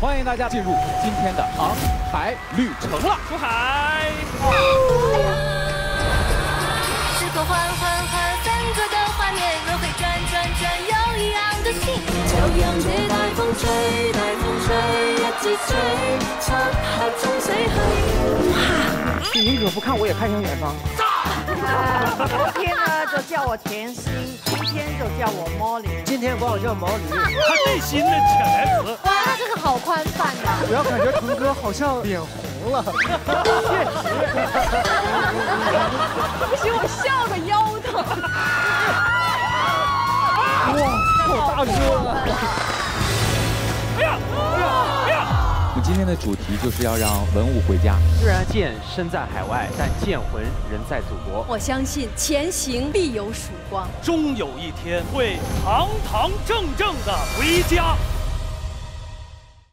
欢迎大家进入今天的航海旅程了。出海！时光缓缓缓，三个的画面轮回转转转，有一样的心。就让这大风吹，大风吹，一直追，漆黑中死去。哇！您惹不看我也看向远方。 今天呢，就叫我甜心；今天就叫我毛驴。今天管我叫毛驴，他内心的潜台词。哇，他这个好宽泛呐！我要感觉腾哥好像脸红了，确实。不行，我笑的腰疼。哇，好大哥啊！哎呀，哎呀，哎呀！我们今天的主题就是要让文武回家。虽然剑身在海外，但剑魂仍在祖国。我相信前行必有曙光，终有一天会堂堂正正的回家。